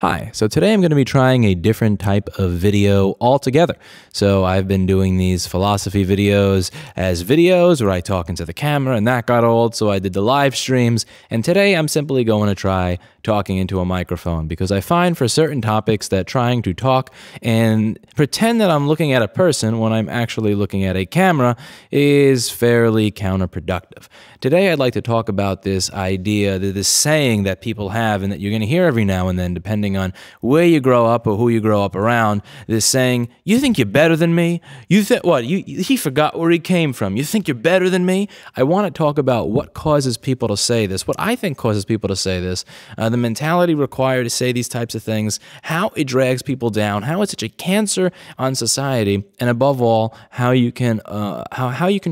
Hi, so today I'm going to be trying a different type of video altogether. So I've been doing these philosophy videos as videos where I talk into the camera, and that got old, so I did the live streams. And today I'm simply going to try talking into a microphone, because I find for certain topics that trying to talk and pretend that I'm looking at a person when I'm actually looking at a camera is fairly counterproductive. Today I'd like to talk about this idea, this saying that people have and that you're going to hear every now and then, depending on where you grow up or who you grow up around, this saying, you think you're better than me? You think what? He forgot where he came from. You think you're better than me? I want to talk about what causes people to say this, what I think causes people to say this, the mentality required to say these types of things, how it drags people down, how it's such a cancer on society, and above all, how you can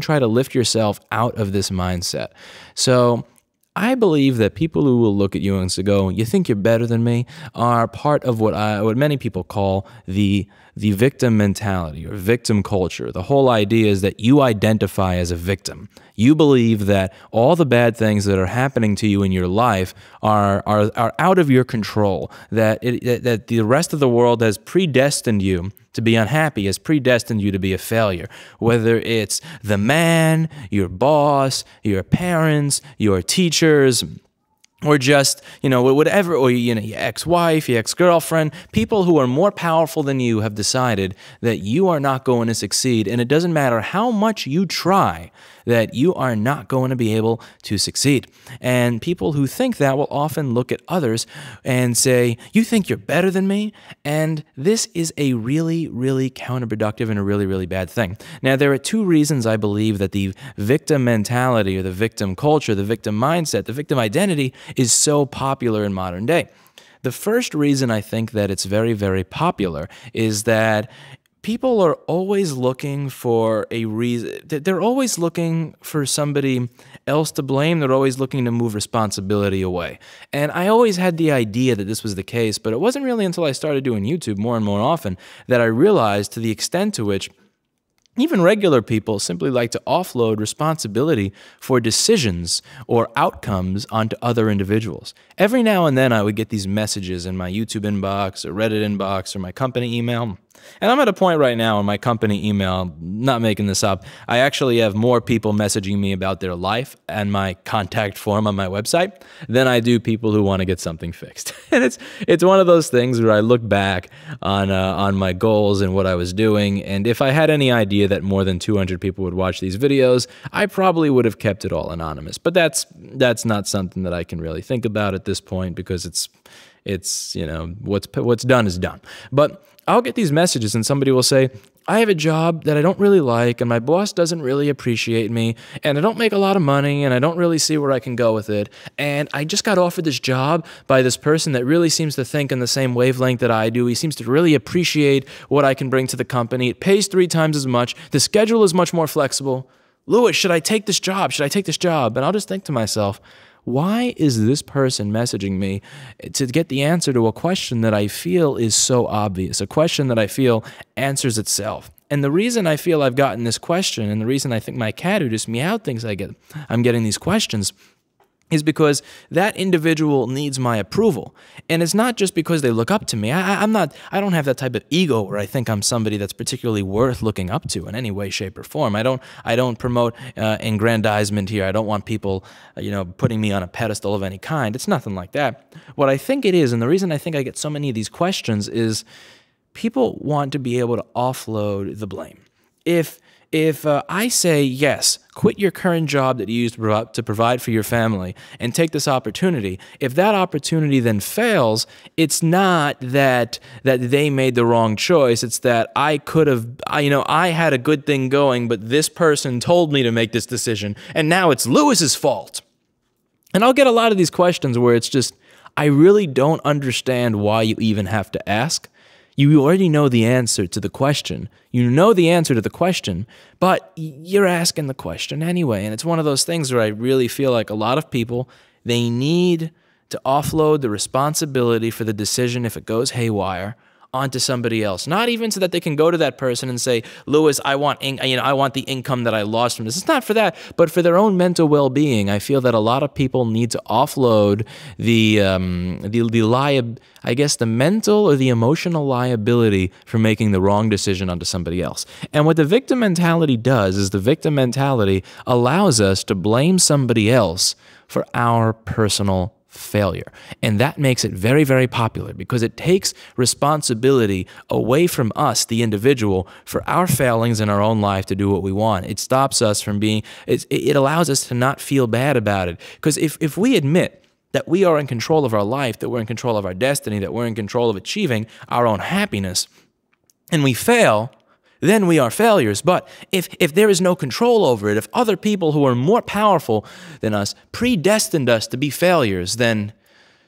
try to lift yourself out of this mindset. So I believe that people who will look at you and go, you think you're better than me, are part of what many people call the victim mentality or victim culture. The whole idea is that you identify as a victim. You believe that all the bad things that are happening to you in your life are out of your control, that the rest of the world has predestined you to be unhappy, has predestined you to be a failure. Whether it's the man, your boss, your parents, your teachers, or just, you know, whatever, or, you know, your ex-wife, your ex-girlfriend, people who are more powerful than you have decided that you are not going to succeed, and it doesn't matter how much you try, that you are not going to be able to succeed. And people who think that will often look at others and say, you think you're better than me? And this is a really, really counterproductive and a really, really bad thing. Now, there are two reasons I believe that the victim mentality or the victim culture, the victim mindset, the victim identity is so popular in modern day. The first reason I think that it's very, very popular is that people are always looking for a reason. They're always looking for somebody else to blame. They're always looking to move responsibility away. And I always had the idea that this was the case, but it wasn't really until I started doing YouTube more and more often that I realized to the extent to which even regular people simply like to offload responsibility for decisions or outcomes onto other individuals. Every now and then I would get these messages in my YouTube inbox or Reddit inbox or my company email. And I'm at a point right now in my company email, not making this up, I actually have more people messaging me about their life and my contact form on my website than I do people who want to get something fixed. And it's one of those things where I look back on my goals and what I was doing, and if I had any idea that more than 200 people would watch these videos, I probably would have kept it all anonymous. But that's not something that I can really think about at this point, because it's you know, what's done is done. But I'll get these messages and somebody will say, I have a job that I don't really like and my boss doesn't really appreciate me and I don't make a lot of money and I don't really see where I can go with it, and I just got offered this job by this person that really seems to think in the same wavelength that I do. He seems to really appreciate what I can bring to the company. It pays 3 times as much. The schedule is much more flexible. Louis, should I take this job? Should I take this job? And I'll just think to myself, why is this person messaging me to get the answer to a question that I feel is so obvious, a question that I feel answers itself? And the reason I feel I've gotten this question, and the reason I think my cat who just meowed thinks I'm getting these questions, is because that individual needs my approval. And it's not just because they look up to me. I don't have that type of ego where I think I'm somebody that's particularly worth looking up to in any way, shape, or form. I don't promote aggrandizement here. I don't want people, you know, putting me on a pedestal of any kind. It's nothing like that. What I think it is, and the reason I think I get so many of these questions, is people want to be able to offload the blame. If I say, yes, quit your current job that you used to provide for your family and take this opportunity, if that opportunity then fails, it's not that they made the wrong choice. It's that I could have, you know, I had a good thing going, but this person told me to make this decision, and now it's Louis's fault. And I'll get a lot of these questions where it's just, I really don't understand why you even have to ask. You already know the answer to the question. You know the answer to the question, but you're asking the question anyway. And it's one of those things where I really feel like a lot of people, they need to offload the responsibility for the decision if it goes haywire onto somebody else. Not even so that they can go to that person and say, Louis, I want the income that I lost from this. It's not for that, but for their own mental well-being. I feel that a lot of people need to offload the mental or the emotional liability for making the wrong decision onto somebody else. And what the victim mentality does is the victim mentality allows us to blame somebody else for our personal failure. And that makes it very, very popular because it takes responsibility away from us, the individual, for our failings in our own life to do what we want. It stops us from being, it allows us to not feel bad about it. Because if we admit that we are in control of our life, that we're in control of our destiny, that we're in control of achieving our own happiness, and we fail, then we are failures. But if there is no control over it, if other people who are more powerful than us predestined us to be failures, then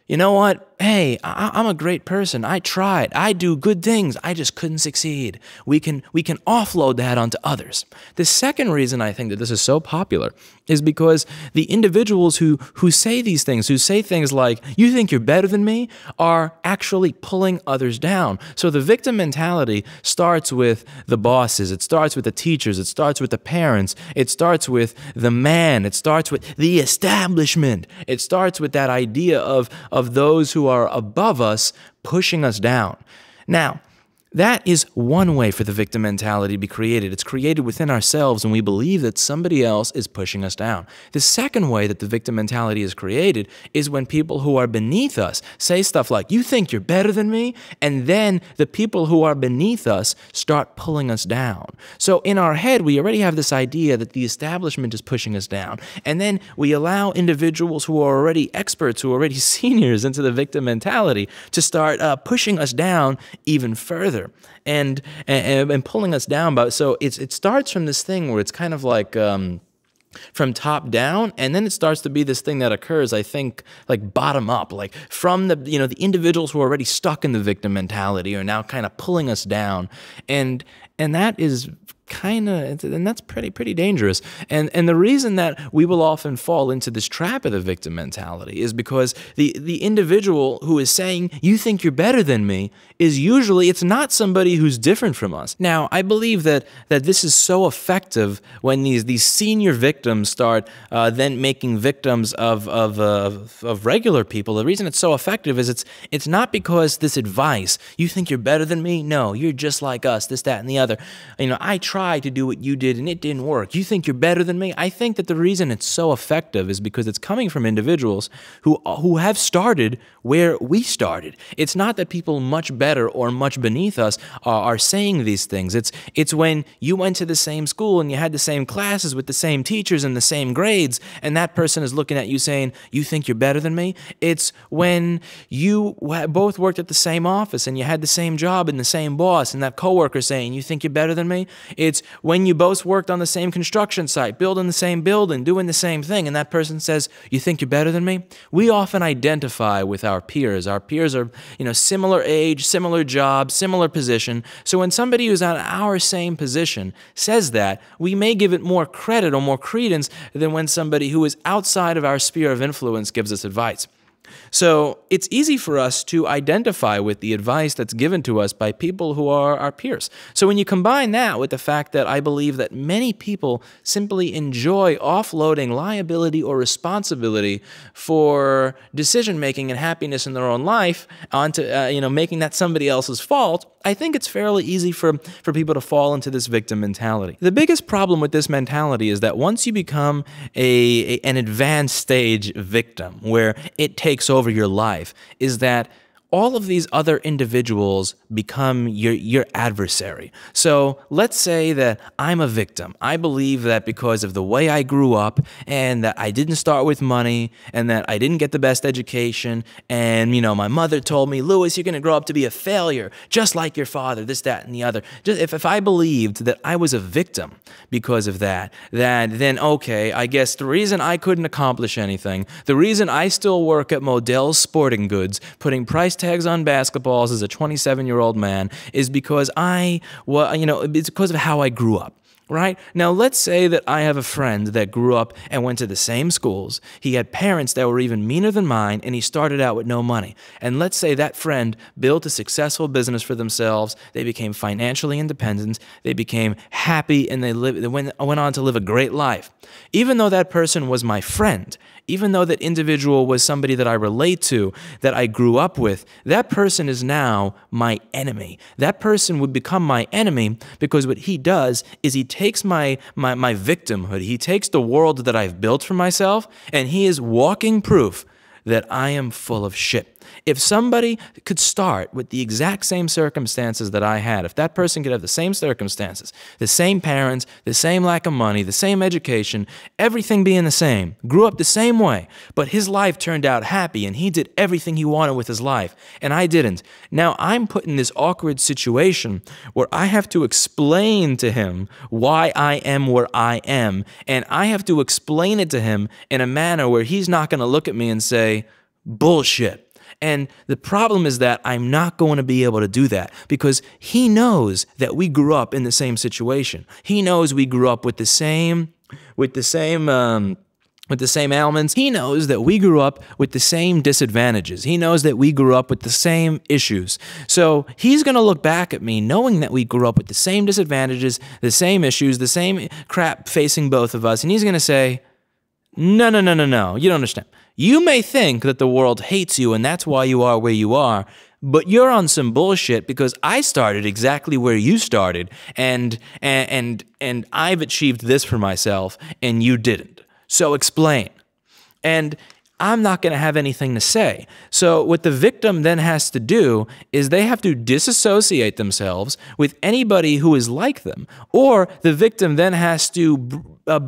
you know what? Hey, I'm a great person. I tried. I do good things. I just couldn't succeed. We can offload that onto others. The second reason I think that this is so popular is because the individuals who say these things, who say things like, you think you're better than me, are actually pulling others down. So the victim mentality starts with the bosses. It starts with the teachers. It starts with the parents. It starts with the man. It starts with the establishment. It starts with that idea of those who are above us pushing us down. Now, that is one way for the victim mentality to be created. It's created within ourselves when we believe that somebody else is pushing us down. The second way that the victim mentality is created is when people who are beneath us say stuff like, you think you're better than me? And then the people who are beneath us start pulling us down. So in our head, we already have this idea that the establishment is pushing us down. And then we allow individuals who are already experts, who are already seniors into the victim mentality to start pushing us down even further. And pulling us down. But so it starts from this thing where it's kind of like from top down, and then it starts to be this thing that occurs, I think, like bottom up, like from the, you know, the individuals who are already stuck in the victim mentality are now kind of pulling us down, and that is and that's pretty dangerous. And the reason that we will often fall into this trap of the victim mentality is because the individual who is saying, you think you're better than me, is usually, it's not somebody who's different from us. Now, I believe that this is so effective when these senior victims start then making victims of regular people. The reason it's so effective is it's not because this advice, you think you're better than me? No, you're just like us, this, that, and the other. You know, I try to do what you did and it didn't work. You think you're better than me? I think that the reason it's so effective is because it's coming from individuals who have started where we started. It's not that people much better or much beneath us are saying these things. It's when you went to the same school and you had the same classes with the same teachers and the same grades, and that person is looking at you saying, you think you're better than me? It's when you both worked at the same office and you had the same job and the same boss, and that coworker saying, you think you're better than me? It's when you both worked on the same construction site, building the same building, doing the same thing, and that person says, you think you're better than me? We often identify with our peers. Our peers are, you know, similar age, similar job, similar position. So when somebody who's on our same position says that, we may give it more credit or more credence than when somebody who is outside of our sphere of influence gives us advice. So it's easy for us to identify with the advice that's given to us by people who are our peers. So when you combine that with the fact that I believe that many people simply enjoy offloading liability or responsibility for decision-making and happiness in their own life onto, making that somebody else's fault, I think it's fairly easy for people to fall into this victim mentality. The biggest problem with this mentality is that once you become an advanced stage victim, where it takes over your life, is that all of these other individuals become your adversary. So let's say that I'm a victim. I believe that because of the way I grew up, and that I didn't start with money, and that I didn't get the best education, and you know, my mother told me, Louis, you're gonna grow up to be a failure, just like your father, this, that, and the other. Just if I believed that I was a victim because of that, then okay, I guess the reason I couldn't accomplish anything, the reason I still work at Modell's Sporting Goods, putting price tags on basketballs as a 27-year-old man, is because it's because of how I grew up. right? Now, let's say that I have a friend that grew up and went to the same schools. He had parents that were even meaner than mine, and he started out with no money. And let's say that friend built a successful business for themselves. They became financially independent. They became happy, and they went on to live a great life. Even though that person was my friend, even though that individual was somebody that I relate to, that I grew up with, that person is now my enemy. That person would become my enemy because what he does is he takes my victimhood, he takes the world that I've built for myself, and he is walking proof that I am full of shit. If somebody could start with the exact same circumstances that I had, if that person could have the same circumstances, the same parents, the same lack of money, the same education, everything being the same, grew up the same way, but his life turned out happy and he did everything he wanted with his life, and I didn't. Now I'm put in this awkward situation where I have to explain to him why I am where I am, and I have to explain it to him in a manner where he's not going to look at me and say, bullshit. And the problem is that I'm not going to be able to do that because he knows that we grew up in the same situation. He knows we grew up with the same, with the same ailments. He knows that we grew up with the same disadvantages. He knows that we grew up with the same issues. So he's going to look back at me knowing that we grew up with the same disadvantages, the same issues, the same crap facing both of us. And he's going to say, no, no, no, no, no, you don't understand. You may think that the world hates you and that's why you are where you are, but you're on some bullshit because I started exactly where you started, and I've achieved this for myself and you didn't. So explain. And I'm not going to have anything to say. So what the victim then has to do is they have to disassociate themselves with anybody who is like them, or the victim then has to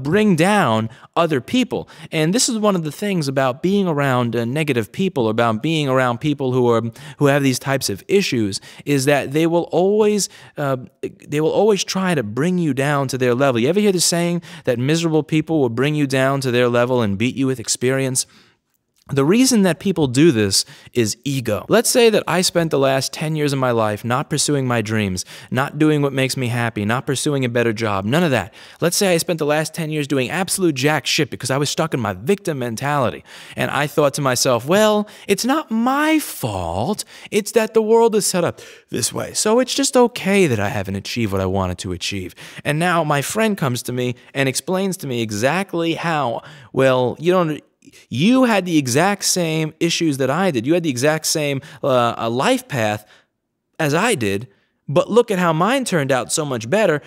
bring down other people. And this is one of the things about being around negative people, about being around people who have these types of issues, is that they will always try to bring you down to their level. You ever hear the saying that miserable people will bring you down to their level and beat you with experience? The reason that people do this is ego. Let's say that I spent the last 10 years of my life not pursuing my dreams, not doing what makes me happy, not pursuing a better job, none of that. Let's say I spent the last 10 years doing absolute jack shit because I was stuck in my victim mentality. And I thought to myself, well, it's not my fault. It's that the world is set up this way. So it's just okay that I haven't achieved what I wanted to achieve. And now my friend comes to me and explains to me exactly how, well, you had the exact same issues that I did. You had the exact same life path as I did, but look at how mine turned out so much better.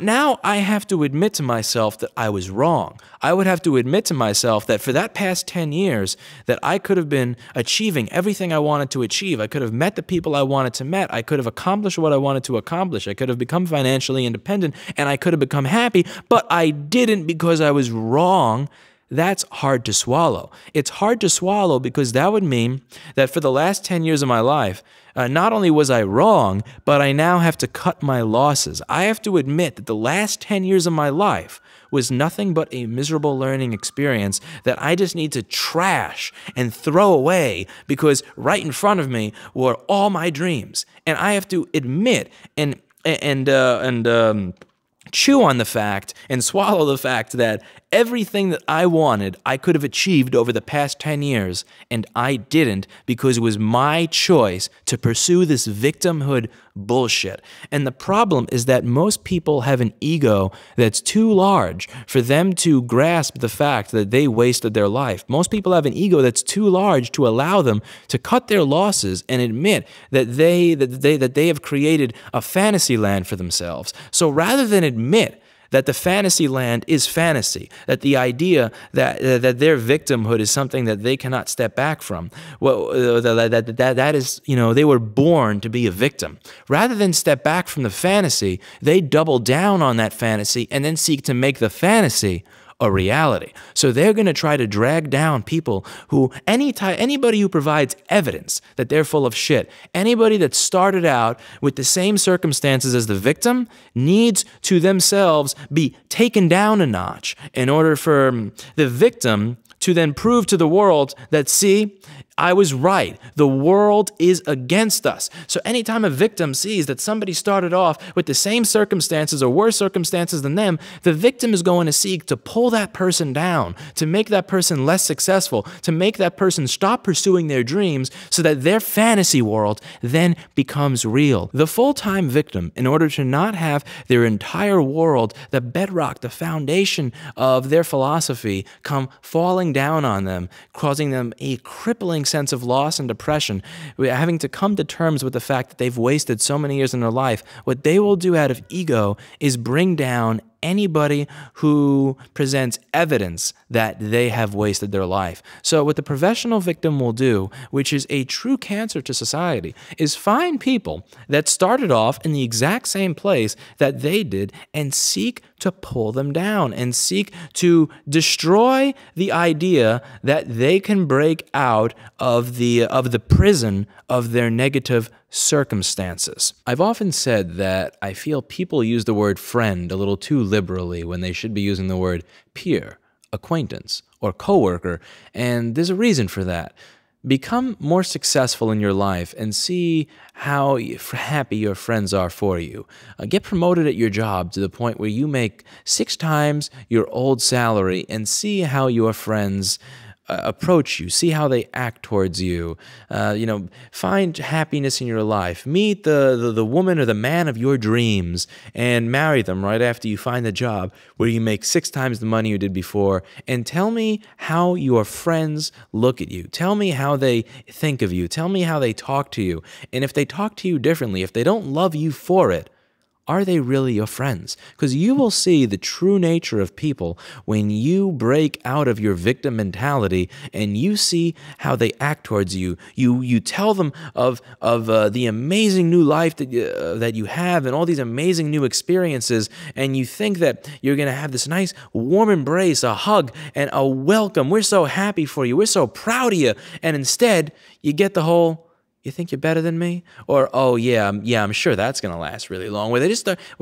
Now I have to admit to myself that I was wrong. I would have to admit to myself that for that past 10 years that I could have been achieving everything I wanted to achieve. I could have met the people I wanted to meet. I could have accomplished what I wanted to accomplish. I could have become financially independent and I could have become happy, but I didn't because I was wrong. That's hard to swallow. It's hard to swallow because that would mean that for the last 10 years of my life, not only was I wrong, but I now have to cut my losses. I have to admit that the last 10 years of my life was nothing but a miserable learning experience that I just need to trash and throw away because right in front of me were all my dreams. And I have to admit and chew on the fact and swallow the fact that everything that I wanted, I could have achieved over the past 10 years, and I didn't because it was my choice to pursue this victimhood bullshit. And the problem is that most people have an ego that's too large for them to grasp the fact that they wasted their life. Most people have an ego that's too large to allow them to cut their losses and admit that they have created a fantasy land for themselves. So rather than admit that the fantasy land is fantasy, that the idea that their victimhood is something that they cannot step back from, well, that is, you know, they were born to be a victim. Rather than step back from the fantasy, they double down on that fantasy and then seek to make the fantasy a reality. So they're going to try to drag down people who, anybody who provides evidence that they're full of shit, anybody that started out with the same circumstances as the victim needs to themselves be taken down a notch in order for the victim to then prove to the world that, see, I was right. The world is against us. So anytime a victim sees that somebody started off with the same circumstances or worse circumstances than them, the victim is going to seek to pull that person down, to make that person less successful, to make that person stop pursuing their dreams so that their fantasy world then becomes real. The full-time victim, in order to not have their entire world, the bedrock, the foundation of their philosophy, come falling down on them, causing them a crippling sense of loss and depression, having to come to terms with the fact that they've wasted so many years in their life, what they will do out of ego is bring down anybody who presents evidence that they have wasted their life. So what the professional victim will do, which is a true cancer to society, is find people that started off in the exact same place that they did and seek to pull them down and seek to destroy the idea that they can break out of the prison of their negative circumstances. I've often said that I feel people use the word friend a little too liberally when they should be using the word peer, acquaintance, or coworker, and there's a reason for that. Become more successful in your life and see how happy your friends are for you. Get promoted at your job to the point where you make 6 times your old salary and see how your friends approach you, see how they act towards you, you know, find happiness in your life, meet the woman or the man of your dreams and marry them right after you find the job where you make 6 times the money you did before, and tell me how your friends look at you, tell me how they think of you, tell me how they talk to you, and if they talk to you differently, if they don't love you for it, are they really your friends? Because you will see the true nature of people when you break out of your victim mentality and you see how they act towards you. You tell them of the amazing new life that you have and all these amazing new experiences, and you think that you're going to have this nice warm embrace, a hug, and a welcome. We're so happy for you. We're so proud of you. And instead, you get the whole, "You think you're better than me?" Or, "Oh, yeah, I'm sure that's going to last really long." Where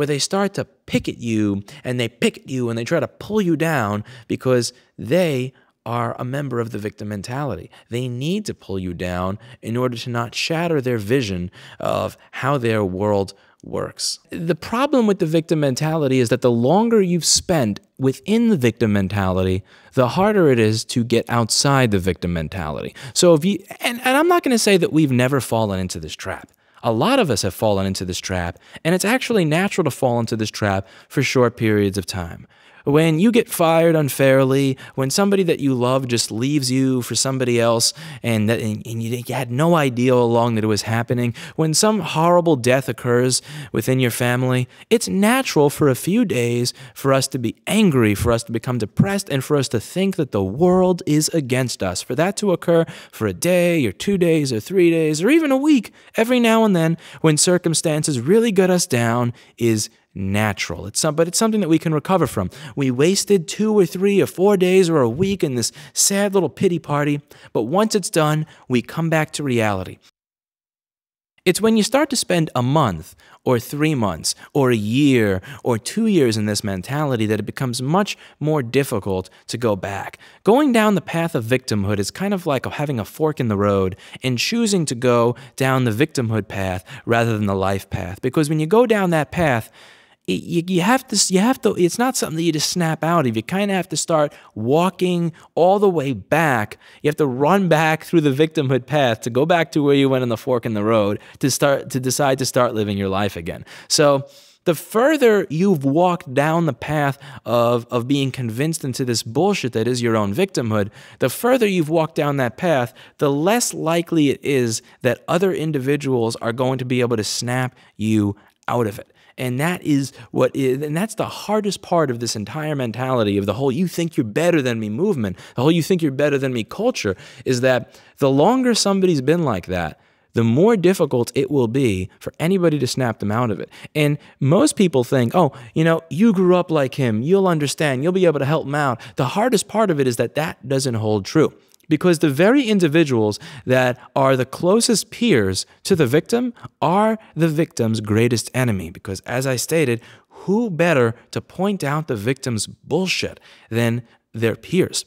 they start to pick at you, and they pick at you, and they try to pull you down because they are a member of the victim mentality. They need to pull you down in order to not shatter their vision of how their world works. The problem with the victim mentality is that the longer you've spent within the victim mentality, the harder it is to get outside the victim mentality. So if you, and I'm not going to say that we've never fallen into this trap. A lot of us have fallen into this trap, and it's actually natural to fall into this trap for short periods of time. When you get fired unfairly, when somebody that you love just leaves you for somebody else and you had no idea all along that it was happening, when some horrible death occurs within your family, it's natural for a few days for us to be angry, for us to become depressed, and for us to think that the world is against us. For that to occur for a day or 2 days or 3 days or even a week every now and then when circumstances really get us down is natural. But it's something that we can recover from. We wasted 2 or 3 or 4 days or a week in this sad little pity party, but once it's done, we come back to reality. It's when you start to spend a month or 3 months or a year or 2 years in this mentality that it becomes much more difficult to go back. Going down the path of victimhood is kind of like having a fork in the road and choosing to go down the victimhood path rather than the life path. Because when you go down that path, you have to, it's not something that you just snap out of. You kind of have to start walking all the way back. You have to run back through the victimhood path to go back to where you went on the fork in the road to decide to start living your life again. So the further you've walked down the path of being convinced into this bullshit that is your own victimhood, the further you've walked down that path, the less likely it is that other individuals are going to be able to snap you out of it. And that's the hardest part of this entire mentality of the whole "you think you're better than me" movement, the whole "you think you're better than me" culture, is that the longer somebody's been like that, the more difficult it will be for anybody to snap them out of it. And most people think, "Oh, you know, you grew up like him, you'll understand, you'll be able to help him out." The hardest part of it is that that doesn't hold true. Because the very individuals that are the closest peers to the victim are the victim's greatest enemy. Because as I stated, who better to point out the victim's bullshit than their peers?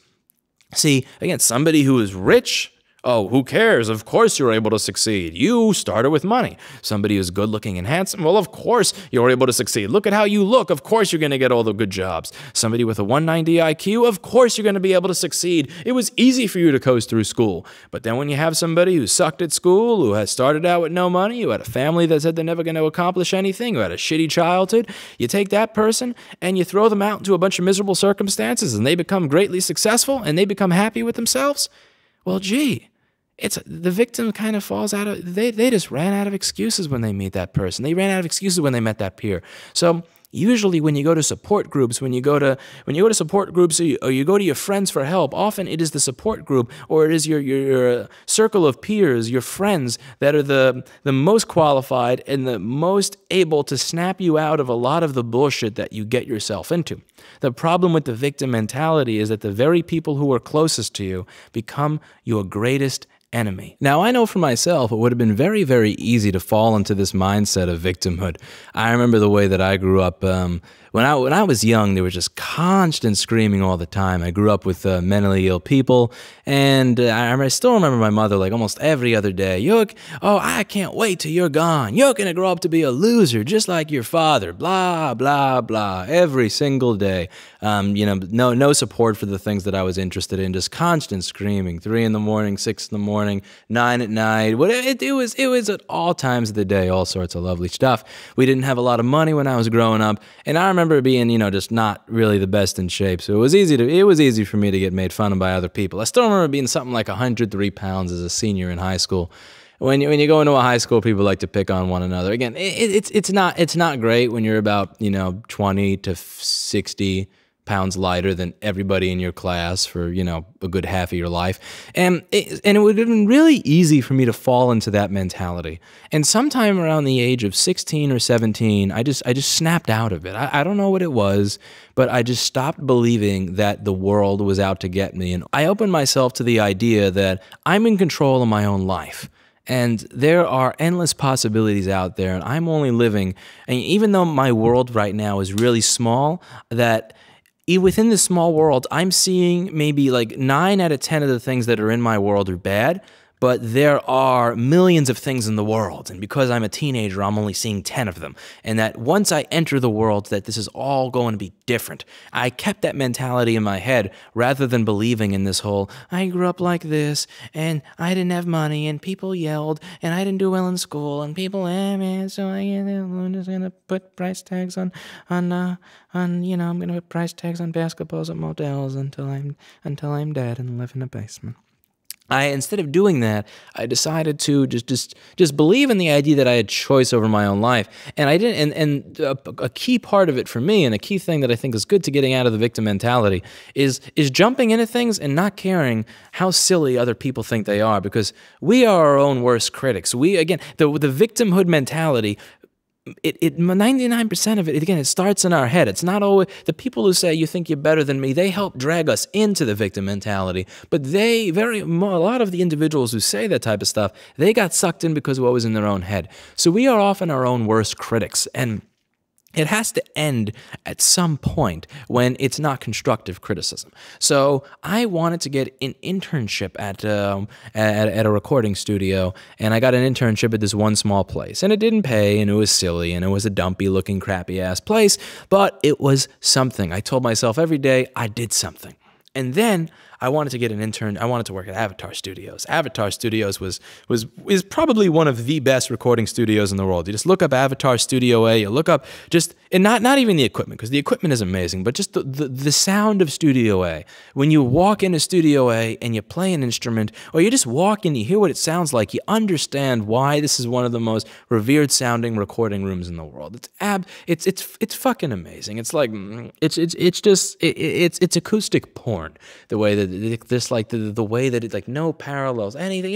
See, again, somebody who is rich Oh, who cares? Of course you're able to succeed. You started with money. Somebody who's good looking and handsome, well, of course you're able to succeed. Look at how you look. Of course you're going to get all the good jobs. Somebody with a 190 IQ, of course you're going to be able to succeed. It was easy for you to coast through school. But then when you have somebody who sucked at school, who has started out with no money, who had a family that said they're never going to accomplish anything, who had a shitty childhood, you take that person and you throw them out into a bunch of miserable circumstances and they become greatly successful and they become happy with themselves. Well, gee, it's the victim kind of falls out of, they just ran out of excuses when they meet that person. They ran out of excuses when they met that peer. So usually when you go to support groups, when you go to support groups or you go to your friends for help, often it is the support group or it is your circle of peers, your friends that are the most qualified and the most able to snap you out of a lot of the bullshit that you get yourself into. The problem with the victim mentality is that the very people who are closest to you become your greatest enemy. Now, I know for myself, it would have been very, very easy to fall into this mindset of victimhood. I remember the way that I grew up. When I was young, there was just constant screaming all the time. I grew up with mentally ill people, and I still remember my mother, like, almost every other day, oh, I can't wait till you're gone. You're going to grow up to be a loser just like your father, blah, blah, blah, every single day. You know, no support for the things that I was interested in, just constant screaming, 3 in the morning, 6 in the morning, 9 at night. It was at all times of the day, all sorts of lovely stuff. We didn't have a lot of money when I was growing up, and I remember being, you know, just not really the best in shape, so it was easy for me to get made fun of by other people. I still remember being something like 103 pounds as a senior in high school. When you go into a high school, people like to pick on one another. Again, it's not great when you're about, you know, 20 to 60 pounds lighter than everybody in your class for, you know, a good half of your life. And it would have been really easy for me to fall into that mentality. And sometime around the age of 16 or 17, I just snapped out of it. I don't know what it was, but I just stopped believing that the world was out to get me. And I opened myself to the idea that I'm in control of my own life. And there are endless possibilities out there, and I'm only living. And even though my world right now is really small, that within this small world, I'm seeing maybe like 9 out of 10 of the things that are in my world are bad, but there are millions of things in the world. And because I'm a teenager, I'm only seeing 10 of them. And that once I enter the world, that this is all going to be different. I kept that mentality in my head rather than believing in this whole, I grew up like this, and I didn't have money, and people yelled, and I didn't do well in school, and people, man, so I'm just going to put price tags on you know, I'm going to put price tags on basketballs at Modell's until I'm dead and live in a basement. Instead of doing that, I decided to just believe in the idea that I had choice over my own life. And I didn't. And a key part of it for me, and a key thing that I think is good to getting out of the victim mentality, is jumping into things and not caring how silly other people think they are, because we are our own worst critics. We, again, the victimhood mentality. 99% of it, again, it starts in our head. It's not always the people who say you think you're better than me. They help drag us into the victim mentality. But a lot of the individuals who say that type of stuff, they got sucked in because of what was in their own head. So we are often our own worst critics, and it has to end at some point when it's not constructive criticism. So I wanted to get an internship at a recording studio, and I got an internship at this one small place. And it didn't pay, and it was silly, and it was a dumpy-looking, crappy-ass place, but it was something. I told myself every day I did something. And then I wanted to get an intern. I wanted to work at Avatar Studios. Avatar Studios is probably one of the best recording studios in the world. You just look up Avatar Studio A. You look up just, and not even the equipment, because the equipment is amazing, but just the sound of Studio A. When you walk into Studio A and you play an instrument, or you just walk in, you hear what it sounds like. You understand why this is one of the most revered sounding recording rooms in the world. It's fucking amazing. It's like it's acoustic porn. The way that this, like the way that it's like no parallels, anything.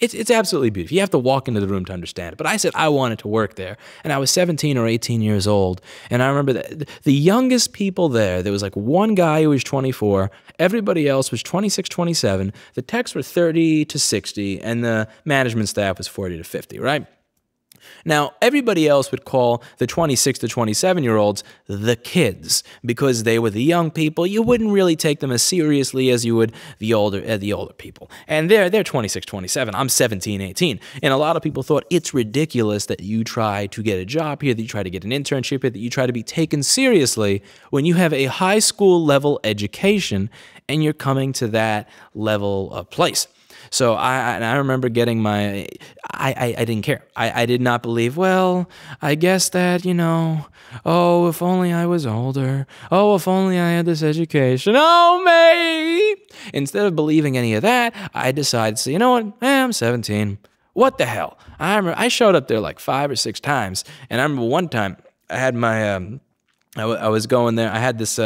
It's absolutely beautiful. You have to walk into the room to understand it. But I said I wanted to work there, and I was 17 or 18 years old. And I remember that the youngest people there, there was like one guy who was 24. Everybody else was 26, 27. The techs were 30 to 60, and the management staff was 40 to 50. Right. Now, everybody else would call the 26 to 27-year-olds the kids because they were the young people. You wouldn't really take them as seriously as you would the older people. And they're 26, 27. I'm 17, 18. And a lot of people thought it's ridiculous that you try to get a job here, that you try to get an internship here, that you try to be taken seriously when you have a high school level education and you're coming to that level of place. So I remember getting my, I didn't care. I did not believe, well, I guess that, you know, oh, if only I was older. Oh, if only I had this education. Oh, me. Instead of believing any of that, I decided to say, you know what, I'm 17. What the hell? I showed up there like 5 or 6 times. And I remember one time I had my, I was going there. I had this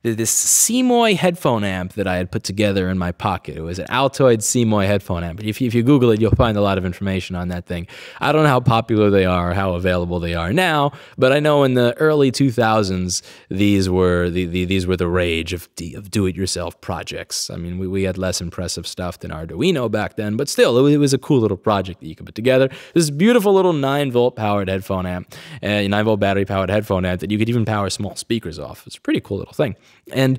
this Seamoy headphone amp that I had put together in my pocket. It was an Altoid Seamoy headphone amp. If you Google it, you'll find a lot of information on that thing. I don't know how popular they are or how available they are now, but I know in the early 2000s, these were the rage of do-it-yourself projects. I mean, we had less impressive stuff than Arduino back then, but still, it was a cool little project that you could put together. This beautiful little 9-volt powered headphone amp, 9-volt battery powered headphone amp that you could even power small speakers off. It's a pretty cool little thing. And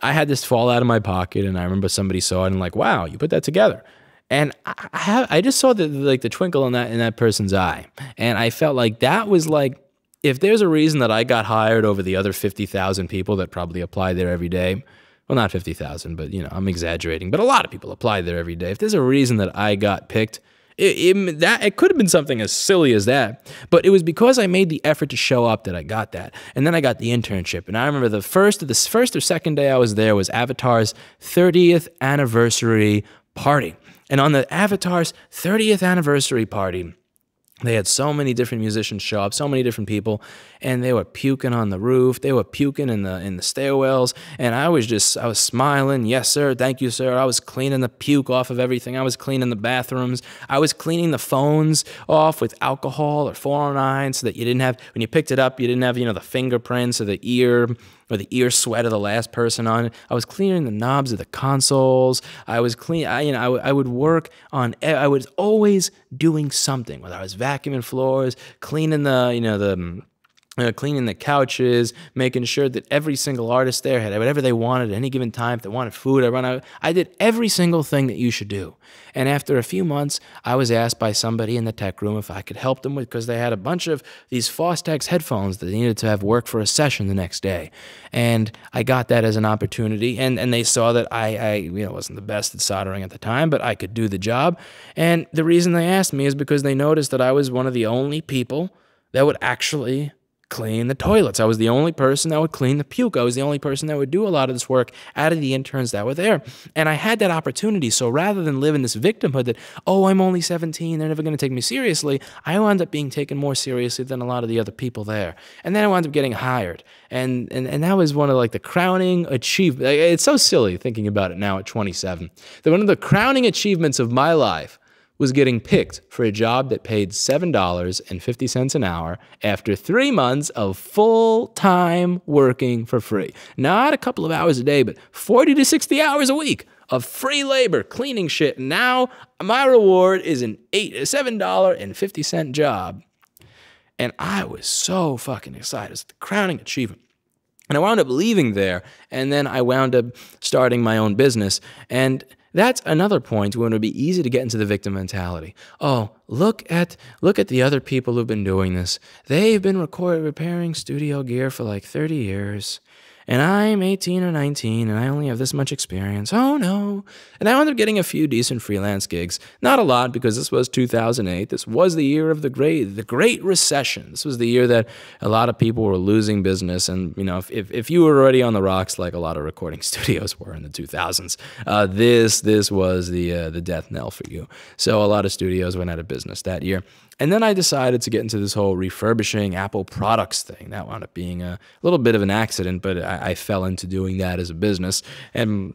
I had this fall out of my pocket, and I remember somebody saw it and like, wow, you put that together. And I just saw the twinkle in that person's eye, and I felt like that was like, if there's a reason that I got hired over the other 50,000 people that probably apply there every day, well, not 50,000, but you know, I'm exaggerating, but a lot of people apply there every day. If there's a reason that I got picked, it could have been something as silly as that, but it was because I made the effort to show up that I got that. And then I got the internship. And I remember the first or second day I was there was Avatar's 30th anniversary party. And on the Avatar's 30th anniversary party, they had so many different musicians show up, so many different people, and they were puking on the roof. They were puking in the stairwells, and I was smiling. Yes, sir. Thank you, sir. I was cleaning the puke off of everything. I was cleaning the bathrooms. I was cleaning the phones off with alcohol or 409 so that you didn't have, when you picked it up, you didn't have, you know, the fingerprints or the ear sweat of the last person on it. I was cleaning the knobs of the consoles. I would work on, I was always doing something, whether I was vacuuming floors, cleaning the couches, making sure that every single artist there had whatever they wanted at any given time. If they wanted food, I did every single thing that you should do. And after a few months, I was asked by somebody in the tech room if I could help them with, because they had a bunch of these Fostex headphones that they needed to have work for a session the next day. And I got that as an opportunity. And they saw that I you know, wasn't the best at soldering at the time, but I could do the job. And the reason they asked me is because they noticed that I was one of the only people that would actually clean the toilets. I was the only person that would clean the puke. I was the only person that would do a lot of this work out of the interns that were there. And I had that opportunity. So rather than live in this victimhood that, oh, I'm only 17, they're never going to take me seriously, I wound up being taken more seriously than a lot of the other people there. And then I wound up getting hired. And that was one of like the crowning achievements. It's so silly thinking about it now at 27. That one of the crowning achievements of my life was getting picked for a job that paid $7.50 an hour after 3 months of full-time working for free. Not a couple of hours a day, but 40 to 60 hours a week of free labor, cleaning shit. Now my reward is an $7.50 job. And I was so fucking excited. It's the crowning achievement. And I wound up leaving there, and then I wound up starting my own business. And that's another point when it would be easy to get into the victim mentality. Oh, look at the other people who've been doing this. They've been repairing studio gear for like 30 years, and I'm 18 or 19, and I only have this much experience. Oh, no. And I wound up getting a few decent freelance gigs. Not a lot, because this was 2008. This was the year of the Great Recession. This was the year that a lot of people were losing business. And, you know, if you were already on the rocks, like a lot of recording studios were in the 2000s, this was the death knell for you. So a lot of studios went out of business that year. And then I decided to get into this whole refurbishing Apple products thing. That wound up being a little bit of an accident, but I fell into doing that as a business. And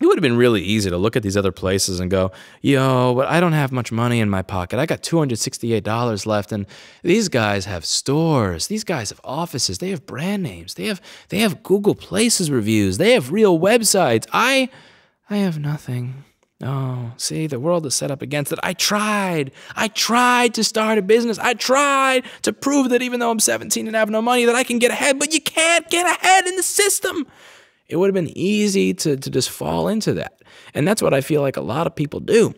it would have been really easy to look at these other places and go, yo, but I don't have much money in my pocket. I got $268 left, and these guys have stores. These guys have offices. They have brand names. They have Google Places reviews. They have real websites. I have nothing. No, see, the world is set up against it. I tried to start a business. I tried to prove that even though I'm 17 and have no money that I can get ahead, but you can't get ahead in the system. It would have been easy to just fall into that. And that's what I feel like a lot of people do.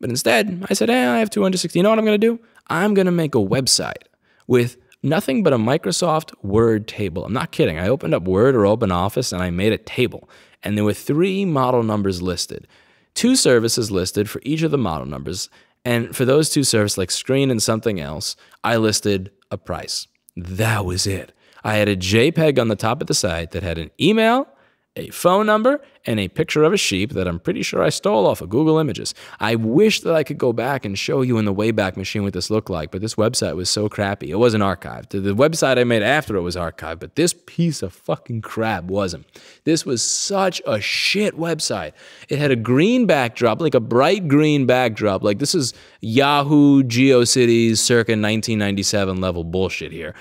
But instead, I said, hey, I have 260. You know what I'm going to do? I'm going to make a website with nothing but a Microsoft Word table. I'm not kidding. I opened up Word or OpenOffice and I made a table. And there were 3 model numbers listed. 2 services listed for each of the model numbers. And for those 2 services, like screen and something else, I listed a price. That was it. I had a JPEG on the top of the site that had an email, a phone number, and a picture of a sheep that I'm pretty sure I stole off of Google Images. I wish that I could go back and show you in the Wayback Machine what this looked like, but this website was so crappy. It wasn't archived. The website I made after it was archived, but this piece of fucking crap wasn't. This was such a shit website. It had a green backdrop, like a bright green backdrop. Like this is Yahoo, GeoCities, circa 1997 level bullshit here.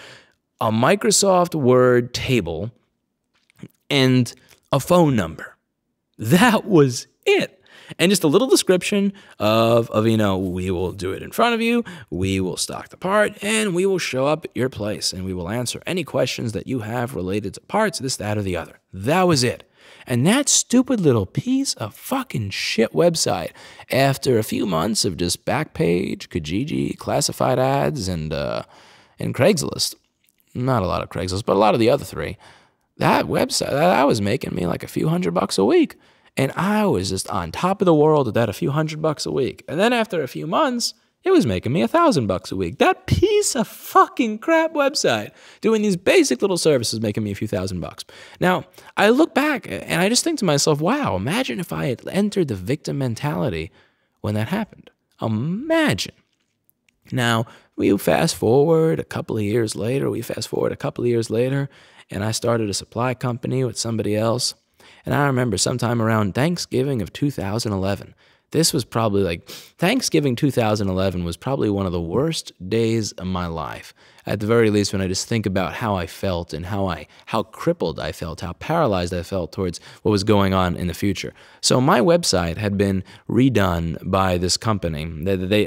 A Microsoft Word table and a phone number. That was it. And just a little description of, you know, we will do it in front of you, we will stock the part, and we will show up at your place, and we will answer any questions that you have related to parts, this, that, or the other. That was it. And that stupid little piece of fucking shit website, after a few months of just Backpage, Kijiji, classified ads, and Craigslist. Not a lot of Craigslist, but a lot of the other 3, that website, that was making me like a few $100 a week. And I was just on top of the world at that, a few $100 a week. And then after a few months, it was making me $1,000 a week. That piece of fucking crap website doing these basic little services making me a few $1,000s. Now, I look back and I just think to myself, wow, imagine if I had entered the victim mentality when that happened. Imagine. Now, we fast forward a couple of years later, and I started a supply company with somebody else. And I remember sometime around Thanksgiving of 2011, this was probably like, Thanksgiving 2011 was probably one of the worst days of my life. At the very least, when I just think about how I felt and how crippled I felt, how paralyzed I felt towards what was going on in the future. So my website had been redone by this company.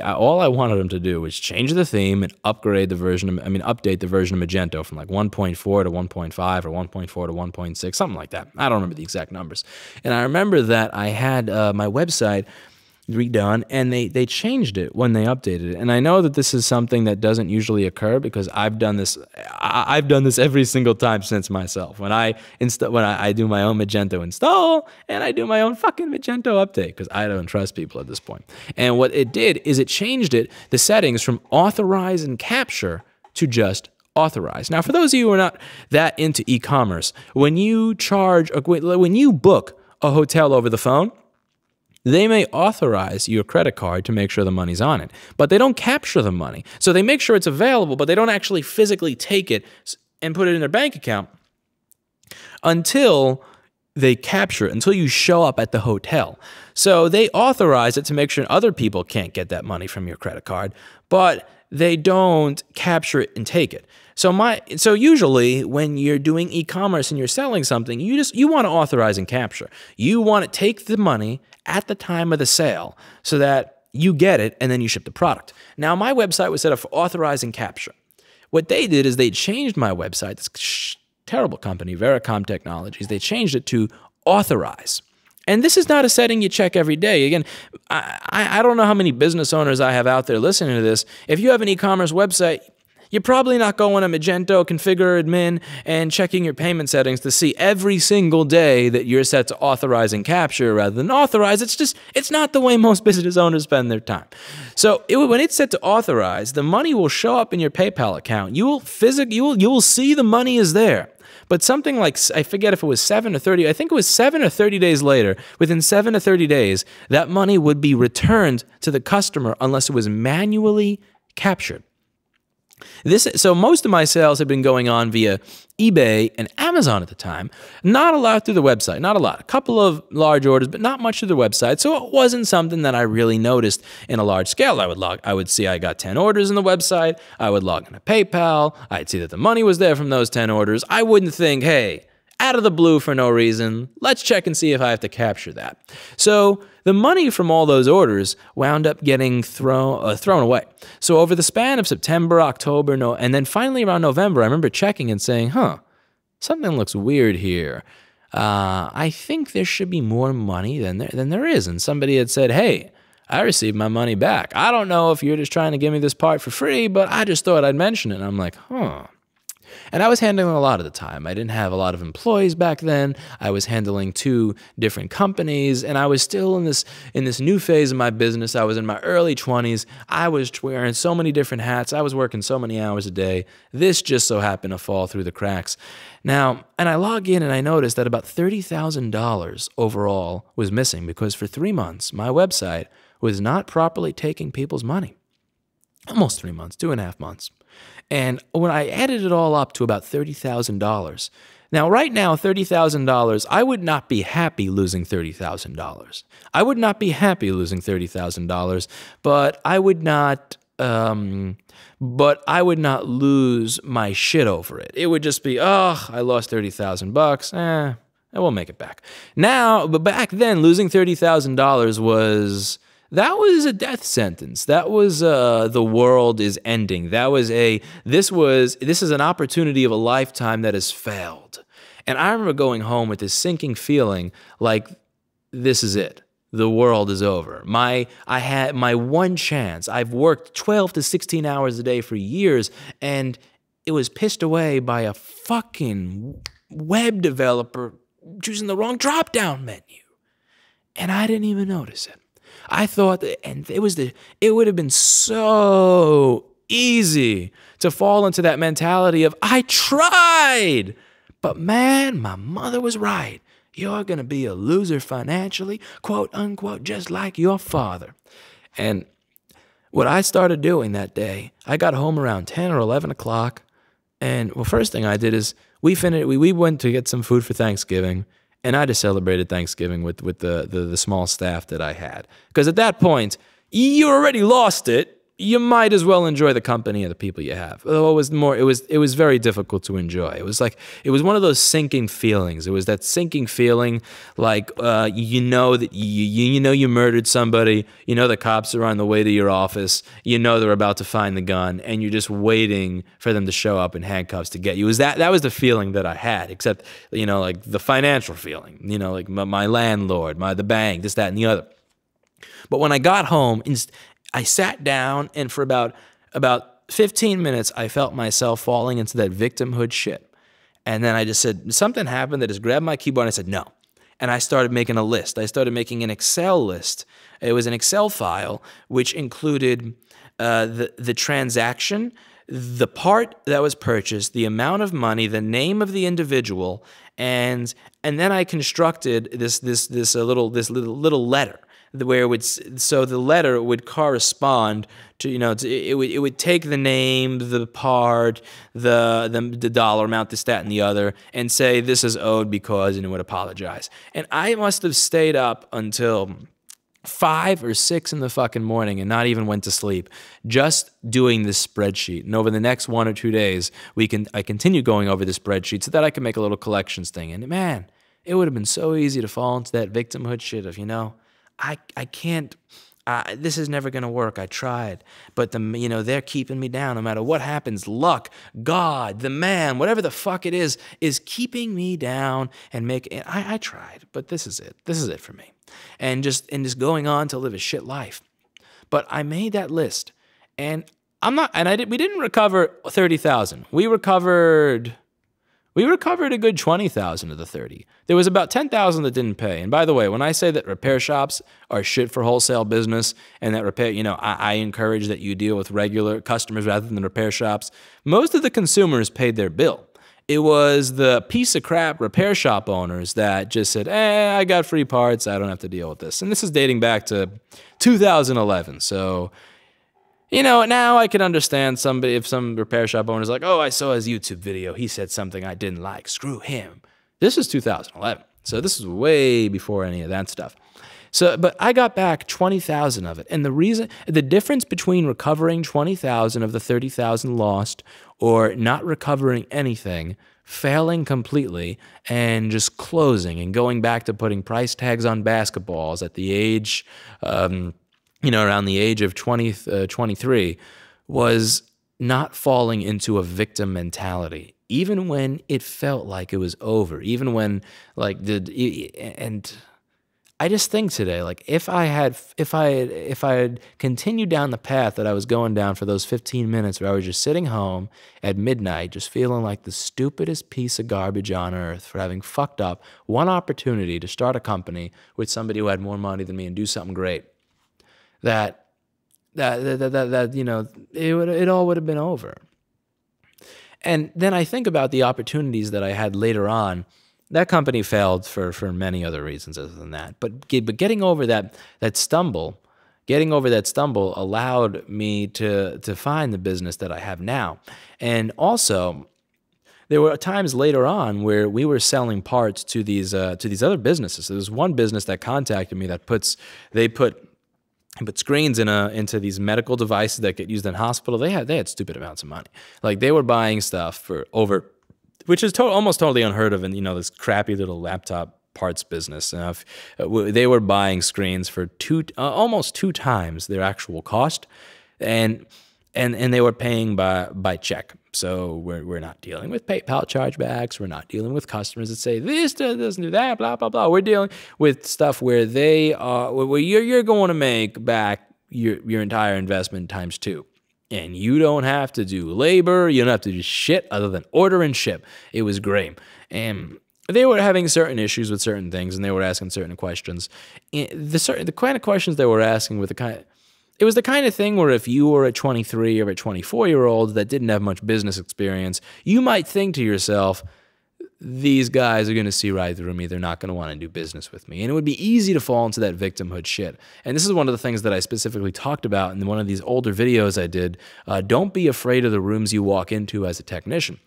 All I wanted them to do was change the theme and upgrade the version of, update the version of Magento from like 1.4 to 1.5 or 1.4 to 1.6, something like that. I don't remember the exact numbers. And I remember that I had my website redone, and they changed it when they updated it. And I know that this is something that doesn't usually occur because I've done this every single time since myself. When I do my own Magento install and I do my own fucking Magento update because I don't trust people at this point. And what it did is it changed the settings from authorize and capture to just authorize. Now, for those of you who are not that into e-commerce, when you book a hotel over the phone, they may authorize your credit card to make sure the money's on it, but they don't capture the money. So they make sure it's available, but they don't actually physically take it and put it in their bank account until they capture it, until you show up at the hotel. So they authorize it to make sure other people can't get that money from your credit card, but they don't capture it and take it. So usually when you're doing e-commerce and you're selling something, you want to authorize and capture. You want to take the money at the time of the sale so that you get it and then you ship the product. Now, my website was set up for authorize and capture. What they did is they changed my website, this terrible company, Veracom Technologies, they changed it to authorize. And this is not a setting you check every day. Again, I don't know how many business owners I have out there listening to this. If you have an e-commerce website, you're probably not going to Magento, Configure Admin, and checking your payment settings to see every single day that you're set to authorize and capture rather than authorize. It's not the way most business owners spend their time. So when it's set to authorize, the money will show up in your PayPal account. You will see the money is there. But something like, I forget if it was 7 or 30, I think it was 7 or 30 days later, within 7 or 30 days, that money would be returned to the customer unless it was manually captured. So most of my sales had been going on via eBay and Amazon at the time. Not a lot through the website, not a lot. A couple of large orders, but not much through the website. So it wasn't something that I really noticed in a large scale. I would see I got 10 orders in the website. I would log into PayPal. I'd see that the money was there from those 10 orders. I wouldn't think, hey, out of the blue for no reason. Let's check and see if I have to capture that. So the money from all those orders wound up getting thrown away. So over the span of September, October, and then finally around November, I remember checking and saying, huh, something looks weird here. I think there should be more money than there is. And somebody had said, hey, I received my money back. I don't know if you're just trying to give me this part for free, but I just thought I'd mention it. And I'm like, huh. And I was handling a lot of the time. I didn't have a lot of employees back then. I was handling 2 different companies, and I was still in this new phase of my business. I was in my early 20s. I was wearing so many different hats. I was working so many hours a day. This just so happened to fall through the cracks. Now, and I log in and I notice that about $30,000 overall was missing because for 3 months, my website was not properly taking people's money. Almost 3 months, 2.5 months. And when I added it all up to about $30,000, now right now, $30,000, I would not be happy losing $30,000. I would not be happy losing $30,000, but I would not, lose my shit over it. It would just be, oh, I lost 30,000 bucks. Eh, we'll make it back. Now, but back then, losing $30,000 was... that was a death sentence. That was the world is ending. That was this is an opportunity of a lifetime that has failed. And I remember going home with this sinking feeling like this is it. The world is over. I had my one chance. I've worked 12 to 16 hours a day for years, and it was pissed away by a fucking web developer choosing the wrong drop-down menu. And I didn't even notice it. I thought that, and it would have been so easy to fall into that mentality of, I tried, but man, my mother was right. You're going to be a loser financially, quote unquote, just like your father. And what I started doing that day, I got home around 10 or 11 o'clock. And well, first thing I did is we went to get some food for Thanksgiving. And I just celebrated Thanksgiving with the small staff that I had. Because at that point, you already lost it. You might as well enjoy the company and the people you have. Although it was very difficult to enjoy. It was like, it was one of those sinking feelings. It was that sinking feeling like, you know that you murdered somebody, you know the cops are on the way to your office, you know they're about to find the gun, and you're just waiting for them to show up in handcuffs to get you. It was that was the feeling that I had, except, you know, like the financial feeling, you know, like my landlord, the bank, this, that, and the other. But when I got home, I sat down, and for about 15 minutes, I felt myself falling into that victimhood shit. And then I just said, something happened that just grabbed my keyboard, and I said, no. And I started making a list. I started making an Excel list. It was an Excel file, which included the transaction, the part that was purchased, the amount of money, the name of the individual, and then I constructed this little letter. Where it would, so the letter would correspond to, you know, it would take the name, the part, the dollar amount, this, that, and the other, and say this is owed because, and it would apologize. And I must have stayed up until 5 or 6 in the fucking morning and not even went to sleep, just doing this spreadsheet. And over the next 1 or 2 days, I continued going over the spreadsheet so that I could make a little collections thing. And man, it would have been so easy to fall into that victimhood shit of, you know, I can't, this is never going to work. I tried, but you know, they're keeping me down no matter what happens. Luck, God, the man, whatever the fuck it is keeping me down and making, I tried, but this is it. This is it for me. And just going on to live a shit life. But I made that list, and I'm not, and we didn't recover 30,000. We recovered a good 20,000 of the 30. There was about 10,000 that didn't pay. And by the way, when I say that repair shops are shit for wholesale business and that repair, you know, I encourage that you deal with regular customers rather than repair shops, most of the consumers paid their bill. It was the piece of crap repair shop owners that just said, eh, I got free parts, I don't have to deal with this. And this is dating back to 2011, so... you know, now I can understand somebody, if some repair shop owner's like, oh, I saw his YouTube video, he said something I didn't like, screw him. This is 2011, so this is way before any of that stuff. So, but I got back 20,000 of it. And the reason, the difference between recovering 20,000 of the 30,000 lost or not recovering anything, failing completely, and just closing and going back to putting price tags on basketballs at the age, you know, around the age of 23, was not falling into a victim mentality. Even when it felt like it was over, even when like and I just think today, like if I had continued down the path that I was going down for those 15 minutes where I was just sitting home at midnight, just feeling like the stupidest piece of garbage on earth for having fucked up one opportunity to start a company with somebody who had more money than me and do something great, that you know, it all would have been over. And then I think about the opportunities that I had later on. That company failed for many other reasons other than that. But getting over that stumble, allowed me to find the business that I have now. And also, there were times later on where we were selling parts to these other businesses. So there's one business that contacted me that put screens into these medical devices that get used in hospital. They had stupid amounts of money. Like they were buying stuff for over. Which is almost totally unheard of in, you know, this crappy little laptop parts business. They were buying screens for almost two times their actual cost, and they were paying by check. So we're not dealing with PayPal chargebacks. We're not dealing with customers that say this doesn't do that, blah blah blah. We're dealing with stuff where they are where you're going to make back your entire investment times two. And you don't have to do labor. You don't have to do shit other than order and ship. It was great. And they were having certain issues with certain things, and they were asking certain questions. The kind of questions they were asking with it was the kind of thing where if you were a 23 or a 24-year-old that didn't have much business experience, you might think to yourself, these guys are going to see right through me. They're not going to want to do business with me. And it would be easy to fall into that victimhood shit. And this is one of the things that I specifically talked about in one of these older videos I did. Don't be afraid of the rooms you walk into as a technician.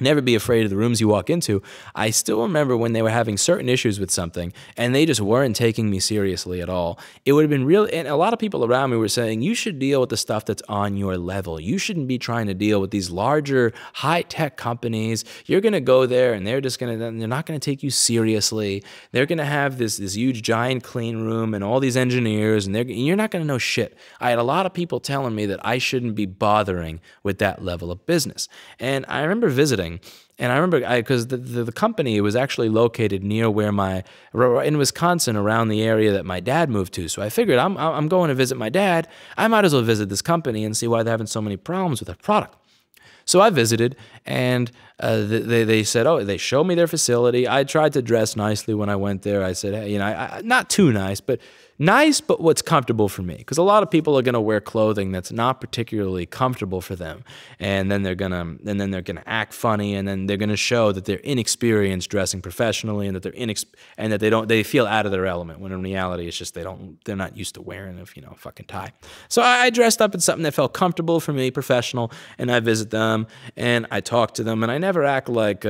Never be afraid of the rooms you walk into. I still remember when they were having certain issues with something and they just weren't taking me seriously at all. It would have been real, and a lot of people around me were saying, you should deal with the stuff that's on your level. You shouldn't be trying to deal with these larger high-tech companies. You're going to go there and they're not going to take you seriously. They're going to have this huge giant clean room and all these engineers and you're not going to know shit. I had a lot of people telling me that I shouldn't be bothering with that level of business. And I remember visiting. And I remember, because the company was actually located near where in Wisconsin, around the area that my dad moved to. So I figured I'm going to visit my dad. I might as well visit this company and see why they're having so many problems with their product. So I visited, and they said, oh, they showed me their facility. I tried to dress nicely when I went there. I said, hey, you know, not too nice, but what's comfortable for me. Because a lot of people are going to wear clothing that's not particularly comfortable for them, and then they're going to act funny, and then they're going to show that they're inexperienced dressing professionally, and that they feel out of their element. When in reality, it's just they're not used to wearing a fucking tie. So I dressed up in something that felt comfortable for me, professional, and I visit them and I talk to them, and I never act like.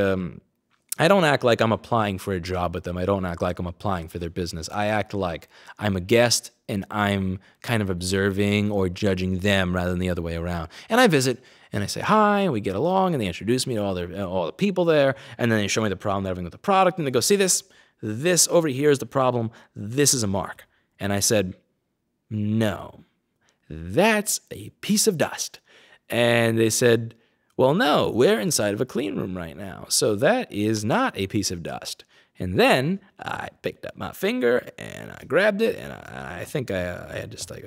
I don't act like I'm applying for a job with them. I don't act like I'm applying for their business. I act like I'm a guest and I'm kind of observing or judging them rather than the other way around. And I visit and I say hi and we get along and they introduce me to all the people there, and then they show me the problem they're having with the product, and they go, see this over here is the problem. This is a mark. And I said, no, that's a piece of dust. And they said, well, no, we're inside of a clean room right now, so that is not a piece of dust. And then I picked up my finger and I grabbed it, and I think I had just like,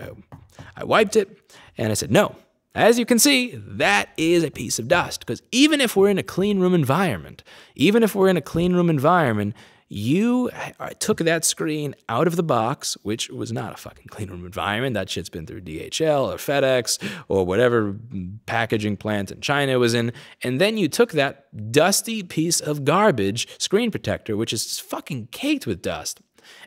I wiped it, and I said, no, as you can see, that is a piece of dust. Because even if we're in a clean room environment, you took that screen out of the box, which was not a fucking clean room environment. That shit's been through DHL or FedEx or whatever packaging plant in China was in. And then you took that dusty piece of garbage screen protector, which is fucking caked with dust.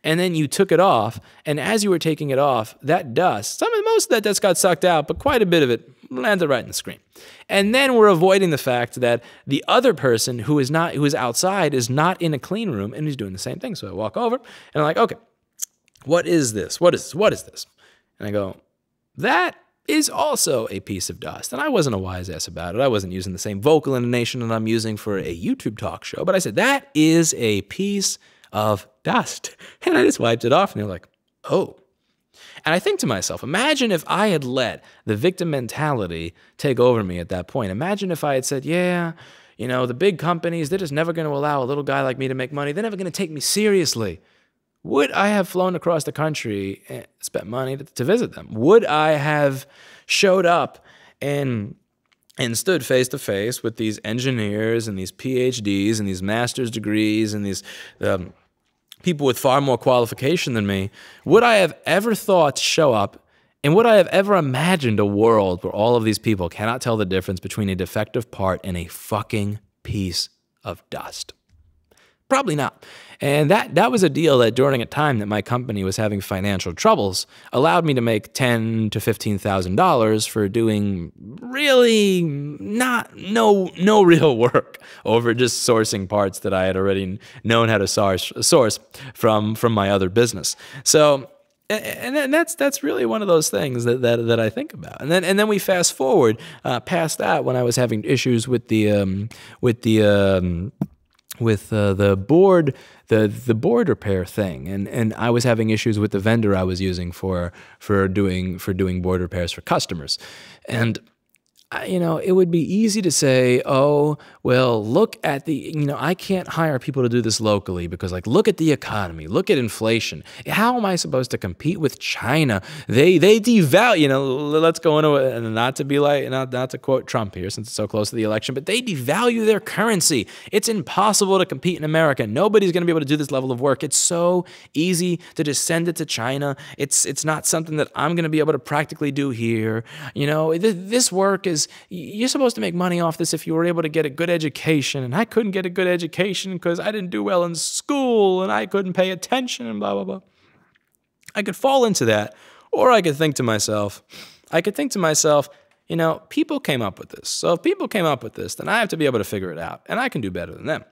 And then you took it off. And as you were taking it off, that dust, most of that dust got sucked out, but quite a bit of it landed right in the screen. And then we're avoiding the fact that the other person who is outside is not in a clean room and he's doing the same thing. So I walk over and I'm like, okay, What is this? What is this? What is this? And I go, that is also a piece of dust. And I wasn't a wise ass about it. I wasn't using the same vocal intonation that I'm using for a YouTube talk show. But I said, that is a piece of dust. And I just wiped it off. And they're like, oh. And I think to myself, imagine if I had let the victim mentality take over me at that point. Imagine if I had said, yeah, you know, the big companies, they're just never going to allow a little guy like me to make money. They're never going to take me seriously. Would I have flown across the country and spent money to visit them? Would I have showed up and stood face to face with these engineers and these PhDs and these master's degrees and these people with far more qualification than me? Would I have ever thought to show up, and would I have ever imagined a world where all of these people cannot tell the difference between a defective part and a fucking piece of dust? Probably not. And that was a deal that during a time that my company was having financial troubles allowed me to make $10,000 to $15,000 for doing really no real work over just sourcing parts that I had already known how to source from my other business. So and that's really one of those things that I think about. And then we fast forward past that when I was having issues with the the board, the board repair thing, and I was having issues with the vendor I was using for doing board repairs for customers, and you know, it would be easy to say, oh well, look at the, you know, I can't hire people to do this locally because, like, look at the economy, look at inflation. How am I supposed to compete with China? They devalue, you know, let's go into it, and not to be like, not to quote Trump here since it's so close to the election, but they devalue their currency. It's impossible to compete in America. Nobody's going to be able to do this level of work. It's so easy to just send it to China. It's not something that I'm going to be able to practically do here. You know, this work is, you're supposed to make money off this if you were able to get a good education, and I couldn't get a good education because I didn't do well in school and I couldn't pay attention and blah, blah, blah. I could fall into that, or I could think to myself, you know, people came up with this. So if people came up with this, then I have to be able to figure it out, and I can do better than them.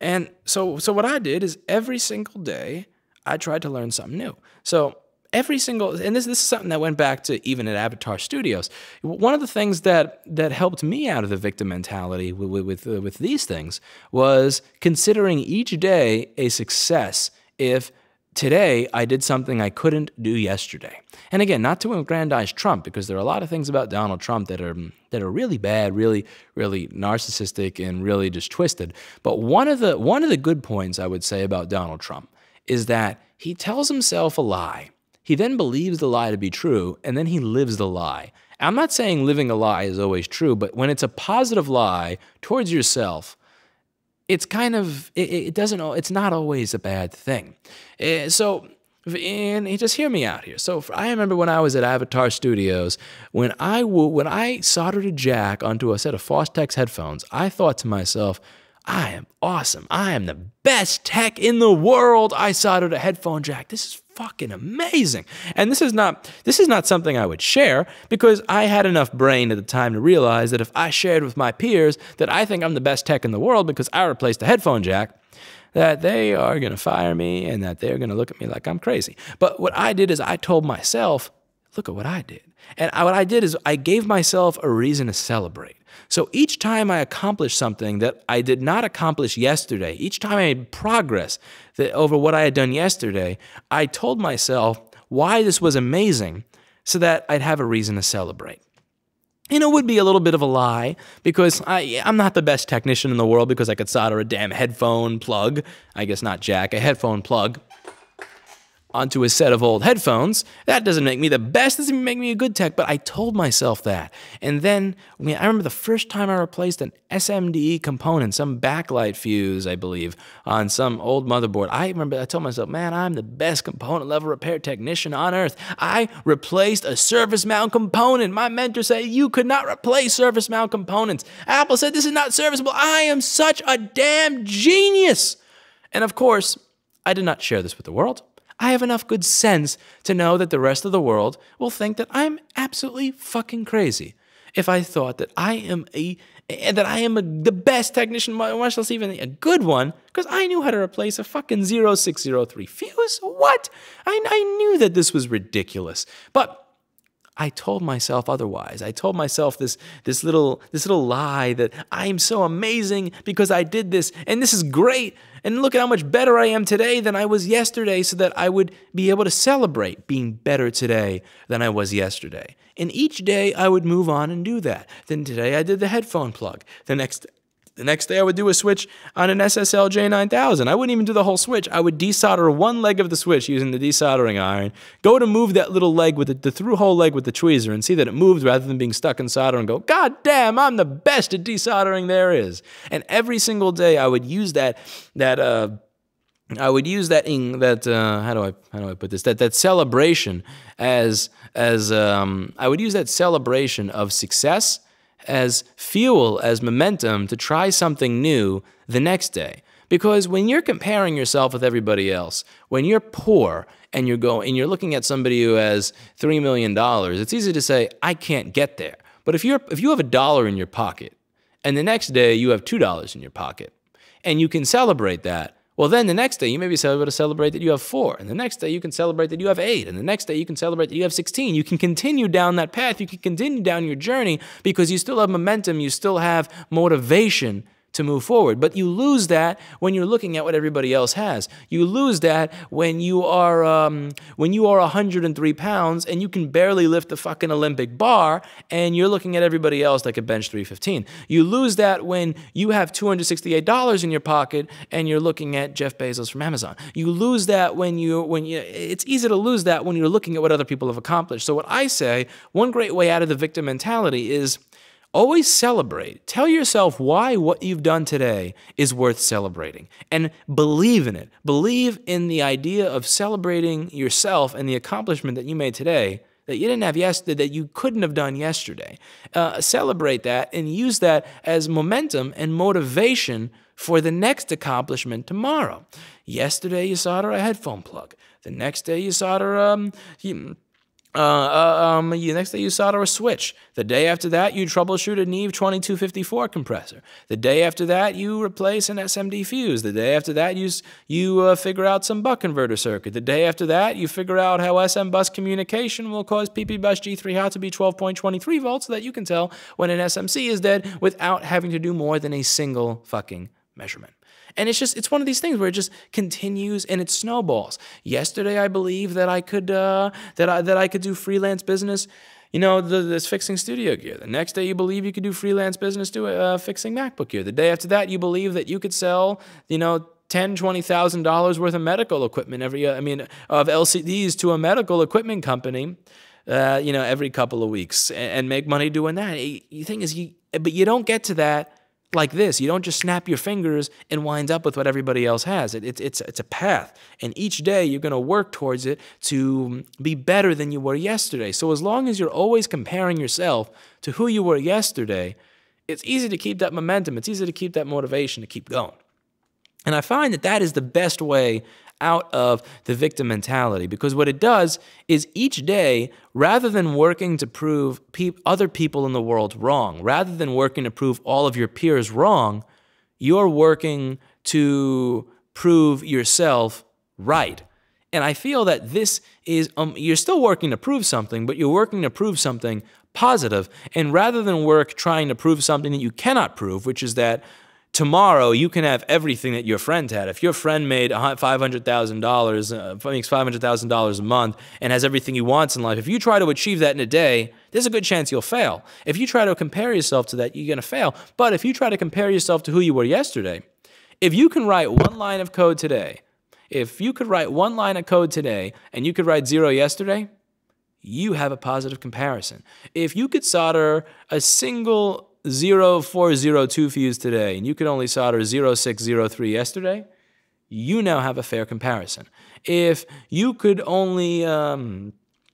And so what I did is every single day I tried to learn something new. So every single, and this is something that went back to even at Avatar Studios. One of the things that helped me out of the victim mentality with these things was considering each day a success if today I did something I couldn't do yesterday. And again, not to aggrandize Trump, because there are a lot of things about Donald Trump that are really bad, really narcissistic, and really just twisted. But one of the good points I would say about Donald Trump is that he tells himself a lie. He then believes the lie to be true, and then he lives the lie. I'm not saying living a lie is always true, but when it's a positive lie towards yourself, it's kind of, it's not always a bad thing. And just hear me out here. So I remember when I was at Avatar Studios, when I soldered a jack onto a set of Fostex headphones, I thought to myself, I am awesome. I am the best tech in the world. I soldered a headphone jack. This is fucking amazing. And this is not something I would share, because I had enough brain at the time to realize that if I shared with my peers that I think I'm the best tech in the world because I replaced a headphone jack, that they are going to fire me and that they're going to look at me like I'm crazy. But what I did is I told myself, look at what I did. And what I did is I gave myself a reason to celebrate. So each time I accomplished something that I did not accomplish yesterday, each time I made progress over what I had done yesterday, I told myself why this was amazing so that I'd have a reason to celebrate. And it would be a little bit of a lie, because I'm not the best technician in the world because I could solder a damn headphone plug, I guess not jack, a headphone plug, onto a set of old headphones. That doesn't make me the best, doesn't make me a good tech, but I told myself that. And then, I remember the first time I replaced an SMD component, some backlight fuse, I believe, on some old motherboard. I remember I told myself, man, I'm the best component level repair technician on earth. I replaced a surface mount component. My mentor said, you could not replace surface mount components. Apple said, this is not serviceable. I am such a damn genius. And of course, I did not share this with the world. I have enough good sense to know that the rest of the world will think that I'm absolutely fucking crazy. if I thought that I am the best technician, much less even a good one, because I knew how to replace a fucking 0603 fuse. What? I knew that this was ridiculous, but I told myself otherwise. I told myself this little lie that I am so amazing because I did this, and this is great, and look at how much better I am today than I was yesterday, so that I would be able to celebrate being better today than I was yesterday. And each day I would move on and do that. Then today I did the headphone plug. The next day I would do a switch on an SSL J9000. I wouldn't even do the whole switch. I would desolder one leg of the switch using the desoldering iron, go to move that little leg with the through-hole leg with the tweezer and see that it moves rather than being stuck in solder and go, God damn, I'm the best at desoldering there is. And every single day I would use that celebration I would use that celebration of success as fuel, as momentum to try something new the next day. Because when you're comparing yourself with everybody else, when you're poor and you're looking at somebody who has $3 million, it's easy to say, I can't get there. But if you have $1 in your pocket and the next day you have $2 in your pocket and you can celebrate that, well, then the next day you may be able to celebrate that you have 4, and the next day you can celebrate that you have 8, and the next day you can celebrate that you have 16. You can continue down that path. You can continue down your journey because you still have momentum. You still have motivation to move forward. But you lose that when you're looking at what everybody else has. You lose that when you are 103 pounds and you can barely lift the fucking Olympic bar and you're looking at everybody else that could bench 315. You lose that when you have $268 in your pocket and you're looking at Jeff Bezos from Amazon. You lose that it's easy to lose that when you're looking at what other people have accomplished. So what I say, one great way out of the victim mentality is always celebrate. Tell yourself why what you've done today is worth celebrating, and believe in it. Believe in the idea of celebrating yourself and the accomplishment that you made today that you didn't have yesterday, that you couldn't have done yesterday. Celebrate that and use that as momentum and motivation for the next accomplishment tomorrow. Yesterday you soldered a headphone plug. The next day you soldered the next day you solder a switch. The day after that, you troubleshoot a Neve 2254 compressor. The day after that, you replace an SMD fuse. The day after that, you figure out some buck converter circuit. The day after that, you figure out how SM bus communication will cause PP bus G3 hot to be 12.23 volts so that you can tell when an SMC is dead without having to do more than a single fucking measurement. And it's one of these things where it just continues and it snowballs. Yesterday, I believed that I could that I could do freelance business, this fixing studio gear. The next day, you believe you could do freelance business fixing MacBook gear. The day after that, you believe that you could sell, $10,000 to $20,000 worth of medical equipment of LCDs to a medical equipment company, every couple of weeks and make money doing that. The thing is, you don't get to that like this. You don't just snap your fingers and wind up with what everybody else has. It's a path, and each day you're going to work towards it to be better than you were yesterday. So as long as you're always comparing yourself to who you were yesterday, it's easy to keep that momentum. It's easy to keep that motivation to keep going. And I find that is the best way out of the victim mentality, because what it does is each day, rather than working to prove other people in the world wrong, rather than working to prove all of your peers wrong, you're working to prove yourself right. And I feel that this is, you're still working to prove something, but you're working to prove something positive. And rather than work trying to prove something that you cannot prove, which is that tomorrow, you can have everything that your friend had. If your friend made makes $500,000 a month and has everything he wants in life, if you try to achieve that in a day, there's a good chance you'll fail. If you try to compare yourself to that, you're going to fail. But if you try to compare yourself to who you were yesterday, if you can write one line of code today, if you could write one line of code today and you could write 0 yesterday, you have a positive comparison. If you could solder a single 0402 fuse today and you could only solder 0603 yesterday, you now have a fair comparison. If you could only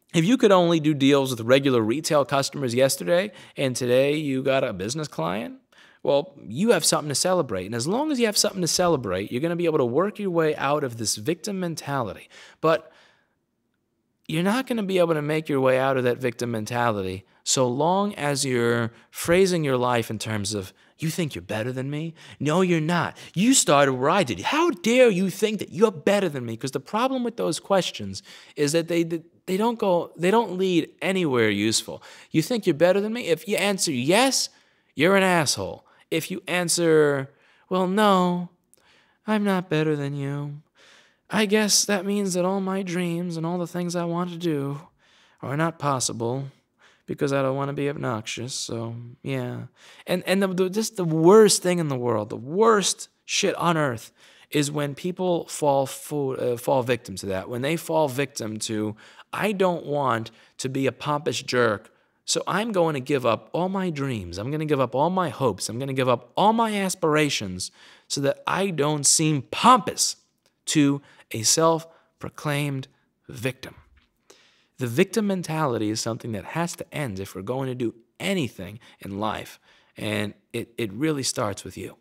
do deals with regular retail customers yesterday and today you got a business client, well, you have something to celebrate. And as long as you have something to celebrate, you're going to be able to work your way out of this victim mentality. But you're not going to be able to make your way out of that victim mentality So long as you're phrasing your life in terms of, you think you're better than me? No, you're not. You started where I did. How dare you think that you're better than me? Because the problem with those questions is that they don't lead anywhere useful. You think you're better than me? If you answer yes, you're an asshole. If you answer, well, no, I'm not better than you, I guess that means that all my dreams and all the things I want to do are not possible because I don't want to be obnoxious, so yeah. And just the worst thing in the world, the worst shit on earth is when people fall victim to that, when they fall victim to, I don't want to be a pompous jerk, so I'm going to give up all my dreams, I'm going to give up all my hopes, I'm going to give up all my aspirations so that I don't seem pompous to a self-proclaimed victim. The victim mentality is something that has to end if we're going to do anything in life, and it really starts with you.